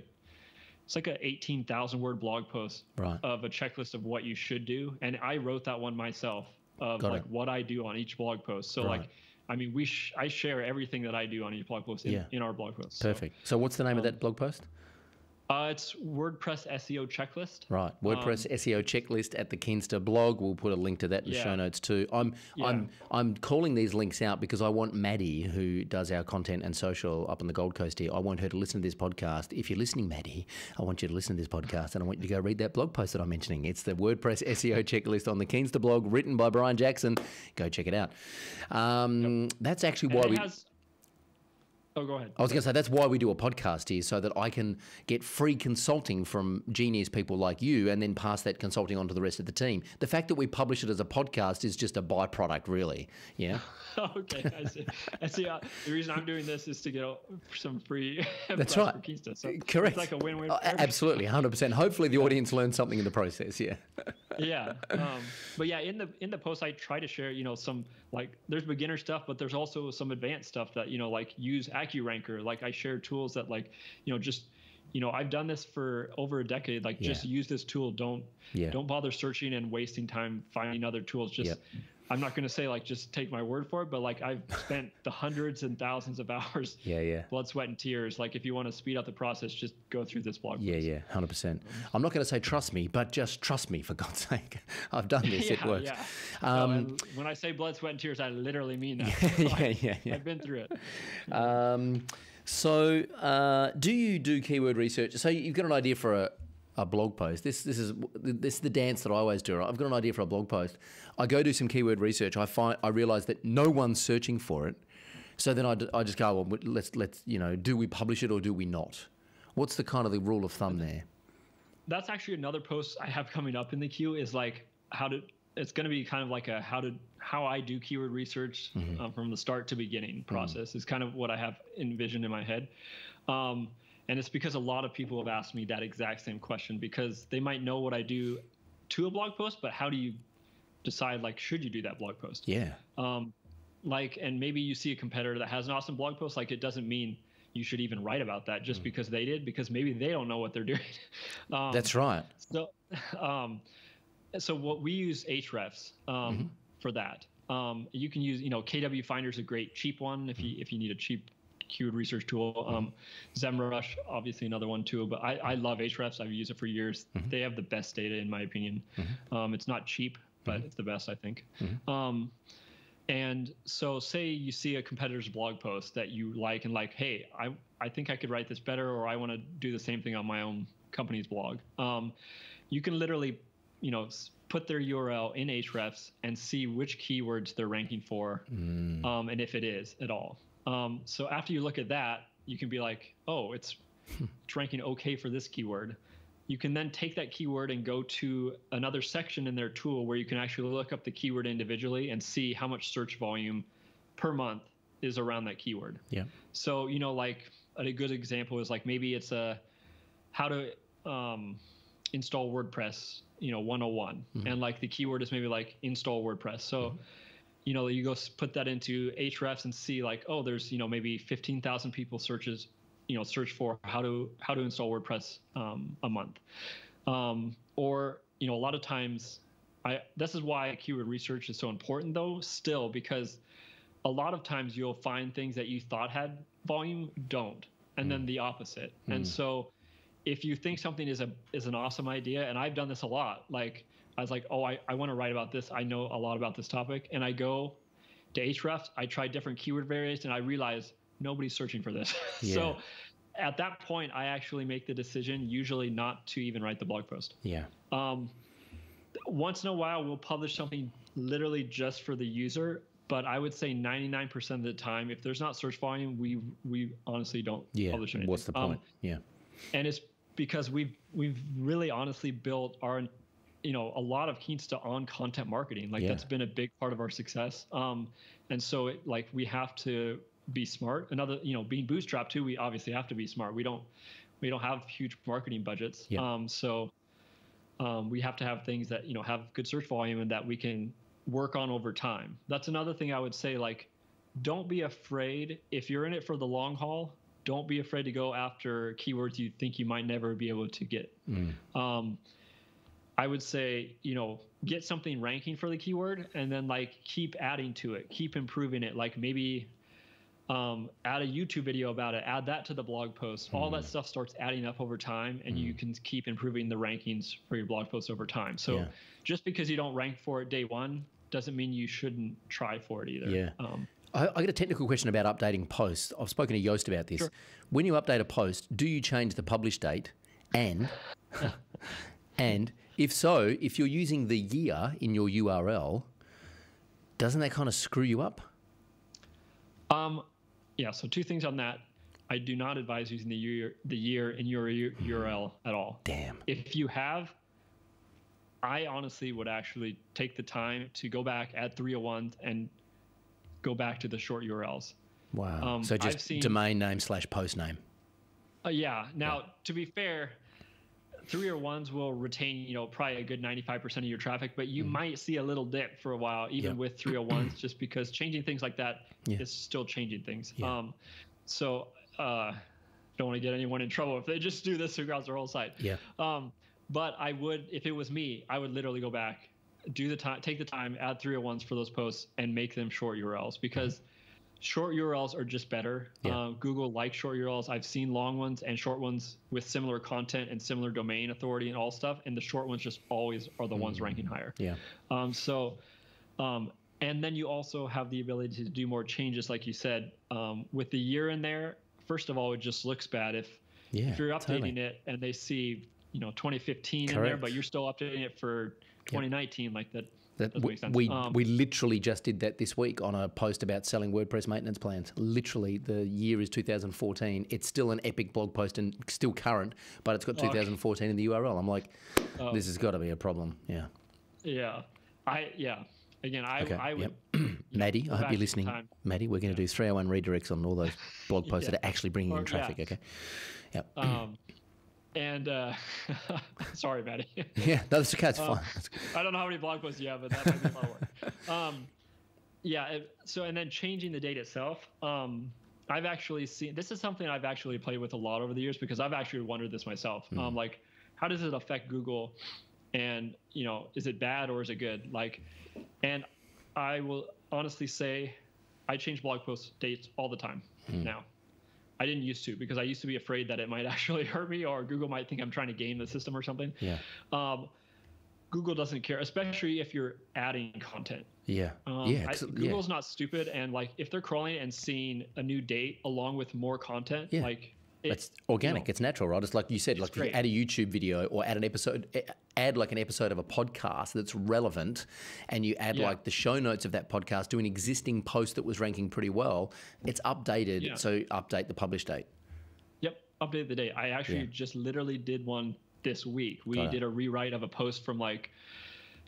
it's like a eighteen thousand word blog post right. of a checklist of what you should do. And I wrote that one myself of got like it. what I do on each blog post. So right. like, I mean, we, sh I share everything that I do on each blog post in, yeah. in our blog post. Perfect. So, so what's the name um, of that blog post? Uh, it's WordPress S E O checklist. Right, WordPress um, S E O checklist at the Kinsta blog. We'll put a link to that in yeah. the show notes too. I'm yeah. I'm I'm calling these links out because I want Maddie, who does our content and social up on the Gold Coast here, I want her to listen to this podcast. If you're listening, Maddie, I want you to listen to this podcast, and I want you to go read that blog post that I'm mentioning. It's the WordPress S E O checklist on the Kinsta blog, written by Brian Jackson. Go check it out. Um, yep. That's actually why we. Oh, go ahead. I was going to say, that's why we do a podcast here, so that I can get free consulting from genius people like you and then pass that consulting on to the rest of the team. The fact that we publish it as a podcast is just a byproduct, really. Yeah. Okay, I see. I see. Uh, the reason I'm doing this is to get some free That's right. for Kinsta. So correct. It's like a win-win. Oh, absolutely, one hundred percent. Hopefully the audience learns something in the process, yeah. Yeah. Um, but yeah, in the in the post, I try to share, you know, some, like, there's beginner stuff, but there's also some advanced stuff that, you know, like use AccuRanker. Like I share tools that, like, you know, just, you know, I've done this for over a decade. Like yeah. just use this tool. Don't, yeah. don't bother searching and wasting time finding other tools. Just, yep. I'm not going to say like, just take my word for it, but like I've spent the hundreds and thousands of hours, yeah, yeah. blood, sweat, and tears. Like if you want to speed up the process, just go through this blog. Yeah, yeah, one hundred percent. I'm not going to say trust me, but just trust me for God's sake. I've done this, yeah, it works. Yeah. Um, no, when I say blood, sweat, and tears, I literally mean that. Yeah, so yeah, I, yeah, yeah. I've been through it. Um, so uh, do you do keyword research? So you've got an idea for a, a blog post. This this is this is the dance that I always do. Right? I've got an idea for a blog post. I go do some keyword research. I find I realize that no one's searching for it. So then I, I just go, well, let's let's you know, do we publish it or do we not? What's the kind of the rule of thumb there? That's actually another post I have coming up in the queue. Is like how to. It's going to be kind of like a how to how I do keyword research mm-hmm. um, from the start to beginning process. Mm-hmm. Is kind of what I have envisioned in my head. Um, And it's because a lot of people have asked me that exact same question, because they might know what I do to a blog post, but how do you decide, like, should you do that blog post? Yeah. Um, like, and maybe you see a competitor that has an awesome blog post, like it doesn't mean you should even write about that just mm. because they did, because maybe they don't know what they're doing. um, That's right. So, um, so what we use Ahrefs um, mm-hmm. for that. Um, you can use, you know, K W Finder is a great cheap one if you if you need a cheap keyword research tool. Um, Zemrush, obviously another one too, but I, I love Ahrefs. I've used it for years. Mm-hmm. They have the best data in my opinion. Mm-hmm. Um, it's not cheap, but mm-hmm. it's the best, I think. Mm-hmm. Um, and so say you see a competitor's blog post that you like and like, hey, I, I think I could write this better, or I want to do the same thing on my own company's blog. Um, you can literally, you know, put their U R L in Ahrefs and see which keywords they're ranking for. Mm. Um, and if it is at all. Um, so after you look at that, you can be like, oh, it's, it's ranking okay for this keyword. You can then take that keyword and go to another section in their tool where you can actually look up the keyword individually and see how much search volume per month is around that keyword. Yeah. So, you know, like a good example is like maybe it's a how to um, install WordPress, you know, one oh one. Mm-hmm. And like the keyword is maybe like install WordPress. So mm-hmm. you know, you go put that into Ahrefs and see like, oh, there's, you know, maybe fifteen thousand people searches, you know, search for how to, how to install WordPress, um, a month. Um, or, you know, a lot of times I, this is why keyword research is so important though, still, because a lot of times you'll find things that you thought had volume don't, and mm. then the opposite. Mm. And so if you think something is a, is an awesome idea, and I've done this a lot, like, I was like, oh, I, I want to write about this. I know a lot about this topic. And I go, to Ahrefs. I tried different keyword variants and I realized nobody's searching for this. Yeah. So at that point, I actually make the decision usually not to even write the blog post. Yeah. Um, once in a while, we'll publish something literally just for the user. But I would say ninety-nine percent of the time, if there's not search volume, we we honestly don't yeah. publish anything. What's the point? Um, yeah. And it's because we've we've really honestly built our, you know, a lot of Kinsta on content marketing. Like yeah. that's been a big part of our success. Um, and so it, like we have to be smart. Another, you know, being bootstrapped too, we obviously have to be smart. We don't we don't have huge marketing budgets. Yeah. Um, so um, we have to have things that, you know, have good search volume and that we can work on over time. That's another thing I would say, like, don't be afraid. If you're in it for the long haul, don't be afraid to go after keywords you think you might never be able to get. Mm. Um, I would say, you know, get something ranking for the keyword and then like keep adding to it, keep improving it. Like maybe um, add a YouTube video about it, add that to the blog post. Mm. All that stuff starts adding up over time and mm. you can keep improving the rankings for your blog posts over time. So yeah. just because you don't rank for it day one doesn't mean you shouldn't try for it either. Yeah. Um, I, I got a technical question about updating posts. I've spoken to Yoast about this. Sure. When you update a post, do you change the publish date? And, and if so, if you're using the year in your U R L, doesn't that kind of screw you up? Um, yeah, so two things on that. I do not advise using the year, the year in your U R L at all. Damn. If you have, I honestly would actually take the time to go back, add three oh ones, and go back to the short U R Ls. Wow. Um, so just seen, domain name slash post name. Uh, yeah. Now, yeah. to be fair, three oh ones will retain, you know, probably a good ninety-five percent of your traffic, but you mm. might see a little dip for a while, even yeah. with three oh ones, just because changing things like that yeah. is still changing things. Yeah. Um, so uh, don't want to get anyone in trouble if they just do this throughout their whole site. Yeah. Um, but I would, if it was me, I would literally go back, do the time, take the time, add three oh ones for those posts and make them short U R Ls, because mm. short U R Ls are just better. Yeah. Uh, Google likes short U R Ls. I've seen long ones and short ones with similar content and similar domain authority and all stuff. And the short ones just always are the mm. ones ranking higher. Yeah. Um, so, um, and then you also have the ability to do more changes. Like you said, um, with the year in there, first of all, it just looks bad. If, yeah, if you're updating totally. it and they see, you know, twenty fifteen Correct. in there, but you're still updating it for twenty nineteen, yep. like that, that doesn't make sense. We, um, we literally just did that this week on a post about selling WordPress maintenance plans. Literally, the year is two thousand fourteen. It's still an epic blog post and still current, but it's got two thousand fourteen okay. in the U R L. I'm like, um, this has got to be a problem. Yeah. Yeah. I, yeah. Again, I, okay. I would. Yep. Maddie, I hope you're listening. Maddie, we're going to yeah. do three oh one redirects on all those blog posts yeah. that are actually bringing or, in traffic. Yeah. Okay. Yep. Um, And uh, sorry, Maddie. Yeah, that's okay. It's um, fine. That's I don't know how many blog posts you have, but that might be a lot of work. Um, yeah. It, so, and then changing the date itself. Um, I've actually seen, this is something I've actually played with a lot over the years, because I've actually wondered this myself. Mm. Um, like, how does it affect Google? And, you know, is it bad or is it good? Like, and I will honestly say I change blog post dates all the time mm. now. I didn't used to, because I used to be afraid that it might actually hurt me or Google might think I'm trying to game the system or something. Yeah. Um, Google doesn't care, especially if you're adding content. Yeah. Um, yeah. I, Google's yeah. not stupid. And like, if they're crawling and seeing a new date along with more content, yeah. like it, it's organic, you know, it's natural, right? It's like you said, like if you add a YouTube video or add an episode, add like an episode of a podcast that's relevant, and you add yeah. like the show notes of that podcast to an existing post that was ranking pretty well, it's updated. Yeah. So update the publish date. Yep. Update the date. I actually yeah. just literally did one this week. We Got did it. a rewrite of a post from like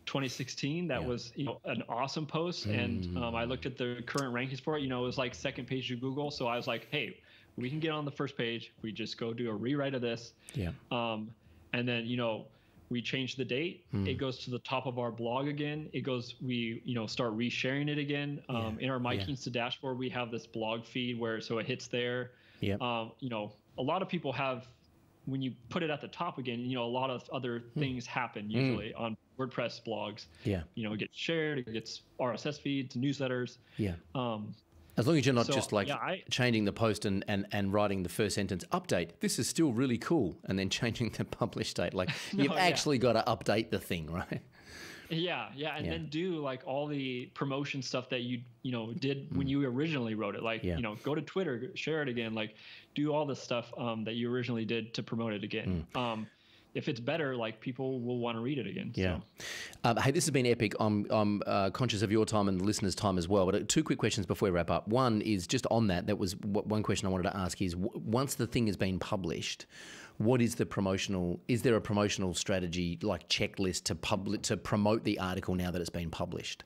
twenty sixteen that yeah. was, you know, an awesome post. Mm. And um, I looked at the current rankings for it, you know, it was like second page of Google. So I was like, hey, we can get on the first page. We just go do a rewrite of this. Yeah. Um, and then, you know, we change the date. Mm. It goes to the top of our blog again. It goes, we, you know, start resharing it again. Um, yeah. In our My yeah. Kinsta dashboard, we have this blog feed where, so it hits there. Yeah. Um, you know, a lot of people have, when you put it at the top again, you know, a lot of other mm. things happen usually mm. on WordPress blogs. Yeah. You know, it gets shared, it gets R S S feeds, newsletters. Yeah. Um, As long as you're not so, just like yeah, I, changing the post and, and, and writing the first sentence, update, this is still really cool, and then changing the publish date. Like no, you've yeah. actually got to update the thing, right? Yeah, yeah, and yeah. then do like all the promotion stuff that you you know did mm. when you originally wrote it. Like yeah. you know, go to Twitter, share it again. Like, do all the stuff um, that you originally did to promote it again. Mm. Um, if it's better, like people will want to read it again. Yeah. So. Um, hey, this has been epic. I'm I'm uh, conscious of your time and the listeners' time as well. But two quick questions before we wrap up. One is just on that. That was one question I wanted to ask is once the thing has been published, what is the promotional? Is there a promotional strategy like checklist to public to promote the article now that it's been published?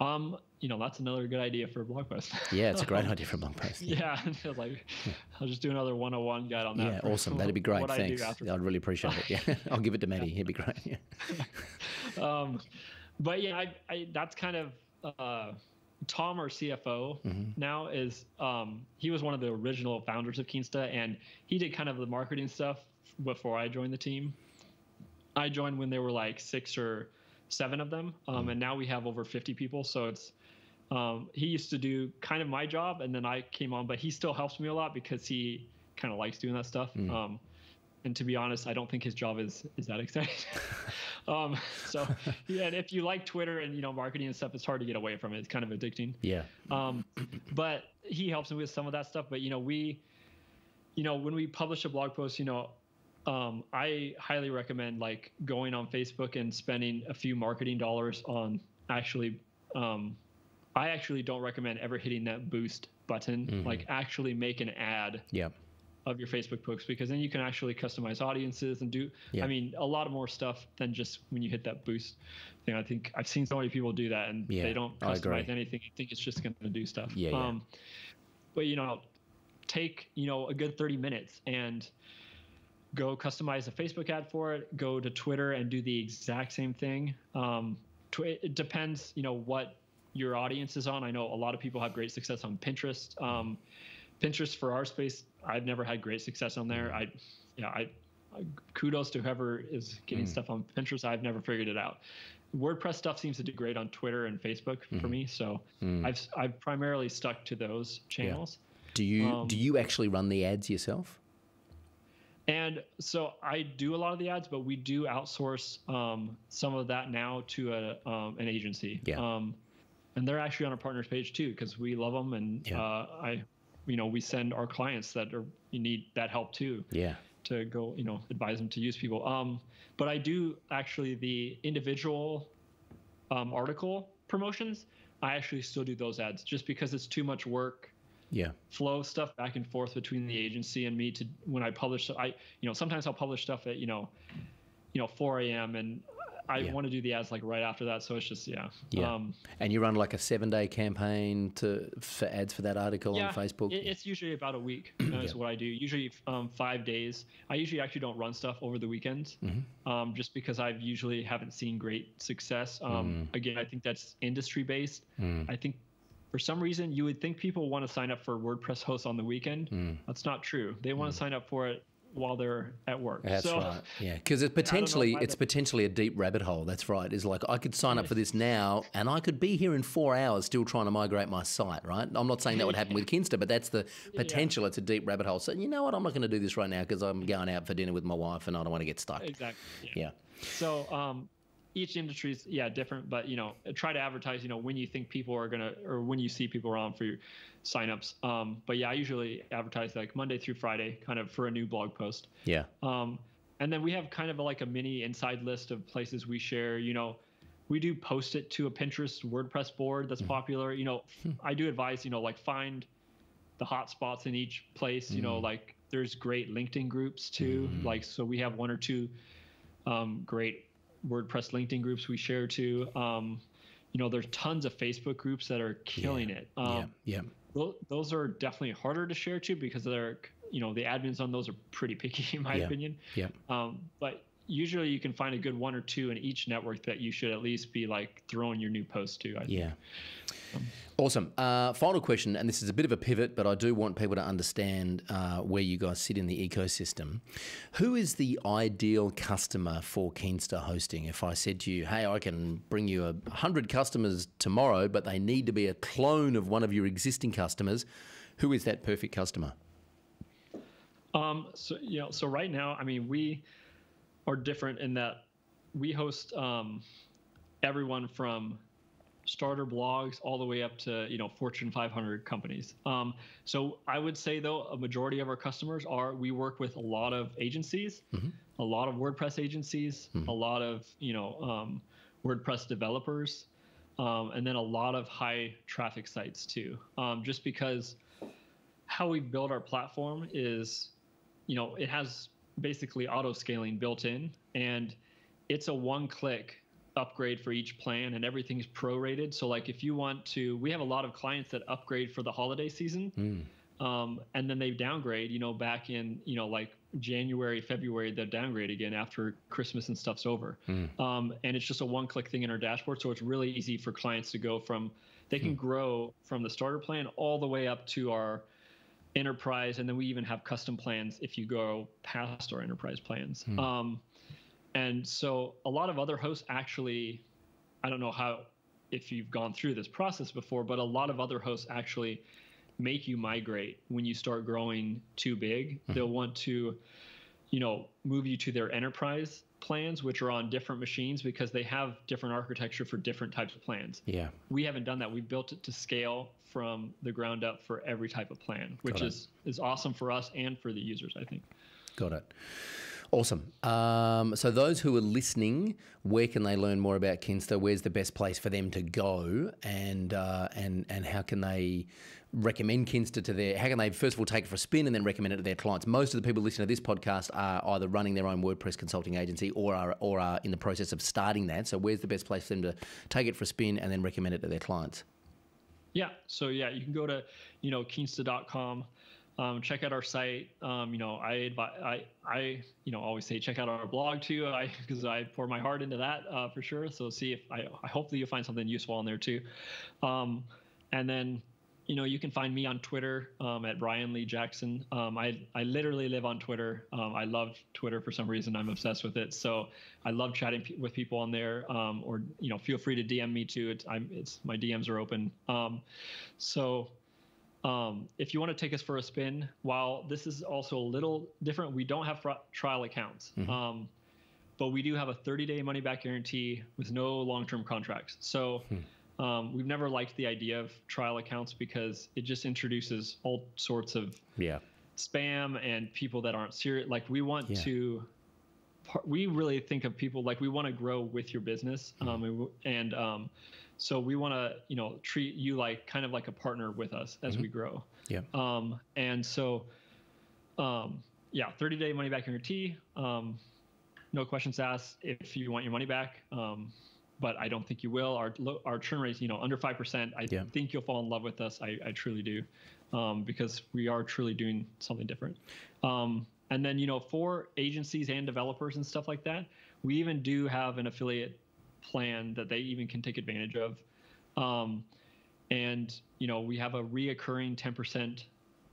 Um. You know, that's another good idea for a blog post. Yeah, it's a great idea for a blog post. Yeah, yeah like yeah. I'll just do another one oh one guide on that. Yeah, awesome. That'd be great. Thanks. I I'd really appreciate it. Yeah, I'll give it to Maddie. He'd be great. Yeah. um, but yeah, I, I, that's kind of uh, Tom, our C F O mm-hmm. now, is um, he was one of the original founders of Kinsta, and he did kind of the marketing stuff before I joined the team. I joined when there were like six or seven of them, um, mm. and now we have over fifty people. So it's Um, he used to do kind of my job, and then I came on, but he still helps me a lot because he kind of likes doing that stuff. Mm. Um, and to be honest, I don't think his job is, is that exciting. um, so yeah, and if you like Twitter and, you know, marketing and stuff, it's hard to get away from it. It's kind of addicting. Yeah. Um, but he helps me with some of that stuff. But, you know, we, you know, when we publish a blog post, you know, um, I highly recommend like going on Facebook and spending a few marketing dollars on actually, um, I actually don't recommend ever hitting that boost button, mm-hmm. like actually make an ad yep. of your Facebook posts, because then you can actually customize audiences and do, yep. I mean, a lot of more stuff than just when you hit that boost thing. I think I've seen so many people do that and yeah, they don't customize I anything. I think it's just going to do stuff. Yeah, um, yeah. But, you know, take, you know, a good thirty minutes and go customize a Facebook ad for it. Go to Twitter and do the exact same thing. Um, tw- it depends, you know, what your audience is on. I know a lot of people have great success on Pinterest. Um, Pinterest for our space, I've never had great success on there. I, you know, I, I kudos to whoever is getting mm. stuff on Pinterest. I've never figured it out. WordPress stuff seems to do great on Twitter and Facebook mm. for me. So mm. I've, I've primarily stuck to those channels. Yeah. Do you, um, do you actually run the ads yourself? And so I do a lot of the ads, but we do outsource, um, some of that now to a, um, an agency. Yeah. Um, And they're actually on our partners page too, because we love them, and yeah. uh, I, you know, we send our clients that are you need that help too. Yeah. To go, you know, advise them to use people. Um, but I do actually the individual, um, article promotions. I actually still do those ads just because it's too much work. Yeah. Flow stuff back and forth between the agency and me to when I publish. I, you know, sometimes I'll publish stuff at you know, you know, four a m and. I yeah. want to do the ads like right after that, so it's just yeah. yeah. Um, and you run like a seven-day campaign to for ads for that article yeah, on Facebook. It, it's usually about a week. You know, yeah. is what I do. Usually um, five days. I usually actually don't run stuff over the weekends, mm-hmm. um, just because I've usually haven't seen great success. Um, mm. Again, I think that's industry-based. Mm. I think for some reason you would think people want to sign up for WordPress hosts on the weekend. Mm. That's not true. They want mm. to sign up for it while they're at work. That's so, right. Yeah. Because it's potentially it's potentially a deep rabbit hole. That's right. It's like I could sign up for this now and I could be here in four hours still trying to migrate my site, right? I'm not saying that would happen with Kinsta, but that's the potential. Yeah. It's a deep rabbit hole. So you know what? I'm not going to do this right now because I'm going out for dinner with my wife and I don't want to get stuck. Exactly. Yeah. yeah. So um, each industry is, yeah, different, but, you know, try to advertise, you know, when you think people are going to or when you see people are on for your signups. Um, but, yeah, I usually advertise like Monday through Friday kind of for a new blog post. Yeah. Um, and then we have kind of a, like a mini inside list of places we share, you know, we do post it to a Pinterest WordPress board that's mm. popular. You know, I do advise, you know, like find the hot spots in each place, you mm. know, like there's great LinkedIn groups too. Mm. Like, so we have one or two um, great WordPress LinkedIn groups we share too. Um, you know, there's tons of Facebook groups that are killing yeah, it. Um, yeah, yeah. Those are definitely harder to share too because they're, you know, the admins on those are pretty picky in my yeah, opinion. Yeah. Um, but usually you can find a good one or two in each network that you should at least be like throwing your new post to. I yeah. think. Um, awesome. Uh, final question, and this is a bit of a pivot, but I do want people to understand uh, where you guys sit in the ecosystem. Who is the ideal customer for Kinsta Hosting? If I said to you, hey, I can bring you one hundred customers tomorrow, but they need to be a clone of one of your existing customers, who is that perfect customer? Um, so, you know, so right now, I mean, we are different in that we host um, everyone from starter blogs all the way up to, you know, Fortune five hundred companies. Um, so I would say, though, a majority of our customers are, we work with a lot of agencies, mm-hmm. a lot of WordPress agencies, mm-hmm. a lot of, you know, um, WordPress developers, um, and then a lot of high traffic sites too. Um, just because how we build our platform is, you know, it has basically auto scaling built in, and it's a one click upgrade for each plan, and everything's prorated. So like if you want to, we have a lot of clients that upgrade for the holiday season, mm. um, and then they downgrade, you know, back in, you know, like January, February, they'll downgrade again after Christmas and stuff's over. Mm. Um, and it's just a one click thing in our dashboard. So it's really easy for clients to go from, they can mm. grow from the starter plan all the way up to our enterprise. And then we even have custom plans if you go past our enterprise plans. Mm. Um, And so a lot of other hosts actually, I don't know how, if you've gone through this process before, but a lot of other hosts actually make you migrate when you start growing too big. Mm-hmm. They'll want to, you know, move you to their enterprise plans, which are on different machines because they have different architecture for different types of plans. Yeah. We haven't done that. We've built it to scale from the ground up for every type of plan, which is, is awesome for us and for the users, I think. Got it. Awesome. Um, so those who are listening, where can they learn more about Kinsta? Where's the best place for them to go, and uh, and and how can they recommend Kinsta to their? How can they first of all take it for a spin and then recommend it to their clients? Most of the people listening to this podcast are either running their own WordPress consulting agency or are or are in the process of starting that. So where's the best place for them to take it for a spin and then recommend it to their clients? Yeah. So yeah, you can go to you know kinsta dot com. Um, check out our site. Um, you know, I advise, I, I, you know, always say check out our blog too. I, because I pour my heart into that uh, for sure. So see if I, I hopefully you'll find something useful on there too. Um, and then, you know, you can find me on Twitter um, at Brian Lee Jackson. Um, I, I literally live on Twitter. Um, I love Twitter for some reason. I'm obsessed with it. So I love chatting p with people on there. Um, or you know, feel free to D M me too. It's I'm it's my D Ms are open. Um, so. Um, if you want to take us for a spin, while this is also a little different, we don't have trial accounts, mm-hmm. um, but we do have a thirty day money back guarantee with no long-term contracts. So hmm. um, we've never liked the idea of trial accounts because it just introduces all sorts of yeah. spam and people that aren't serious. Like we want yeah. to, we really think of people like we want to grow with your business. Hmm. Um, and, um, So we want to, you know, treat you like kind of like a partner with us as mm-hmm. we grow. Yeah. Um, and so, um, yeah, thirty day money back guarantee. Um, no questions asked if you want your money back. Um, but I don't think you will. Our our churn rate, you know, under five percent. I yeah. think you'll fall in love with us. I, I truly do, um, because we are truly doing something different. Um, and then you know, for agencies and developers and stuff like that, we even do have an affiliate plan that they even can take advantage of. Um, and, you know, we have a reoccurring ten percent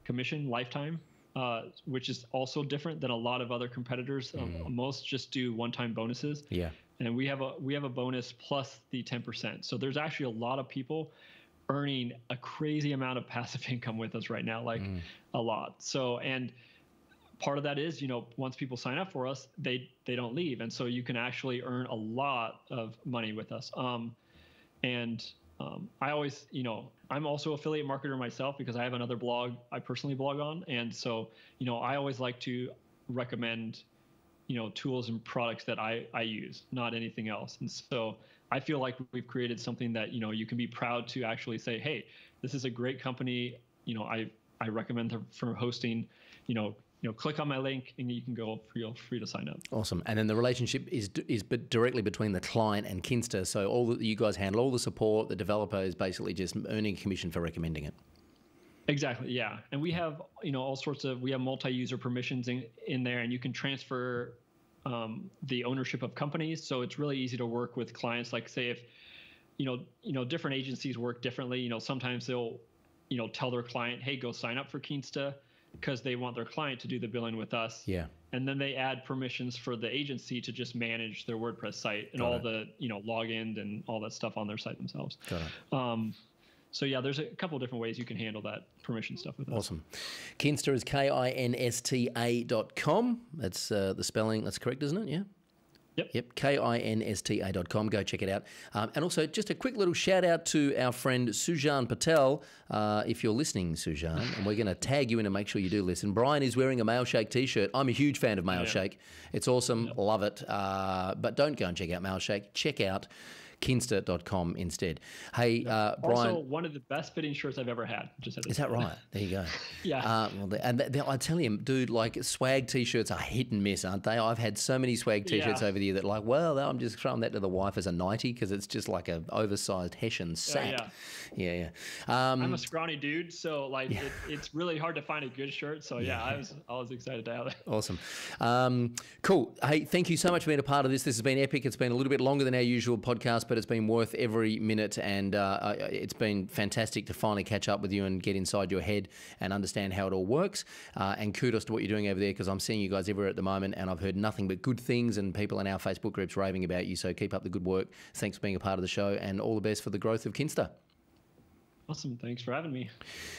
commission lifetime, uh, which is also different than a lot of other competitors. Um, mm. Most just do one-time bonuses. Yeah. And we have a, we have a bonus plus the ten percent. So there's actually a lot of people earning a crazy amount of passive income with us right now, like mm. a lot. So, and part of that is, you know, once people sign up for us, they they don't leave, and so you can actually earn a lot of money with us. Um, and um, I always, you know, I'm also affiliate marketer myself because I have another blog I personally blog on, and so you know, I always like to recommend, you know, tools and products that I I use, not anything else. And so I feel like we've created something that you know you can be proud to actually say, hey, this is a great company. You know, I I recommend them for hosting. You know. You know, click on my link and you can go, feel free to sign up. Awesome. And then the relationship is is directly between the client and Kinsta. So all that you guys handle, all the support, the developer is basically just earning a commission for recommending it. Exactly. Yeah. And we have, you know, all sorts of, we have multi-user permissions in, in there, and you can transfer um, the ownership of companies. So it's really easy to work with clients. Like say if, you know, you know, different agencies work differently, you know, sometimes they'll, you know, tell their client, hey, go sign up for Kinsta, because they want their client to do the billing with us. Yeah. And then they add permissions for the agency to just manage their WordPress site and Got all it. the, you know, login and all that stuff on their site themselves. Got it. Um, so yeah, there's a couple of different ways you can handle that permission stuff with us. Awesome. Kinsta is K I N S T A dot com. That's uh, the spelling. That's correct, isn't it? Yeah. Yep. Yep. K I N S T A dot com. Go check it out. Um, and also, just a quick little shout out to our friend Sujan Patel. Uh, if you're listening, Sujan, and we're going to tag you in to make sure you do listen. Brian is wearing a Mailshake t-shirt. I'm a huge fan of Mailshake. Yep. It's awesome. Yep. Love it. Uh, but don't go and check out Mailshake. Check out Kinsta dot com instead. Hey, uh, Brian. Also, one of the best fitting shirts I've ever had. Just is that right? There you go. Yeah. Uh, well, they, and they, they, I tell you, dude, like swag t-shirts are hit and miss, aren't they? I've had so many swag t-shirts yeah. over the year that like, well, I'm just throwing that to the wife as a nightie because it's just like an oversized Hessian sack. Uh, yeah, yeah. yeah. Um, I'm a scrawny dude, so like yeah. it, it's really hard to find a good shirt. So yeah, yeah. I was I was excited to have it. Awesome. Um, cool. Hey, thank you so much for being a part of this. This has been epic. It's been a little bit longer than our usual podcast, but it's been worth every minute, and uh, it's been fantastic to finally catch up with you and get inside your head and understand how it all works, uh, and kudos to what you're doing over there, because I'm seeing you guys everywhere at the moment and I've heard nothing but good things and people in our Facebook groups raving about you, so keep up the good work. Thanks for being a part of the show, and all the best for the growth of Kinsta. Awesome. Thanks for having me.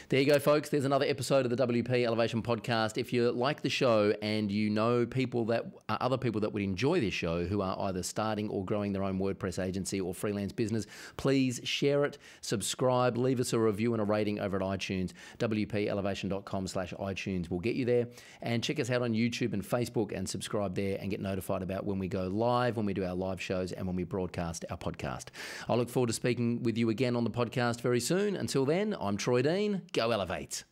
There you go, folks. There's another episode of the W P Elevation Podcast. If you like the show and you know people that uh, other people that would enjoy this show who are either starting or growing their own WordPress agency or freelance business, please share it, subscribe, leave us a review and a rating over at iTunes. W P elevation dot com slash iTunes will get you there. And check us out on YouTube and Facebook and subscribe there and get notified about when we go live, when we do our live shows, and when we broadcast our podcast. I look forward to speaking with you again on the podcast very soon. Until then, I'm Troy Dean. Go Elevate.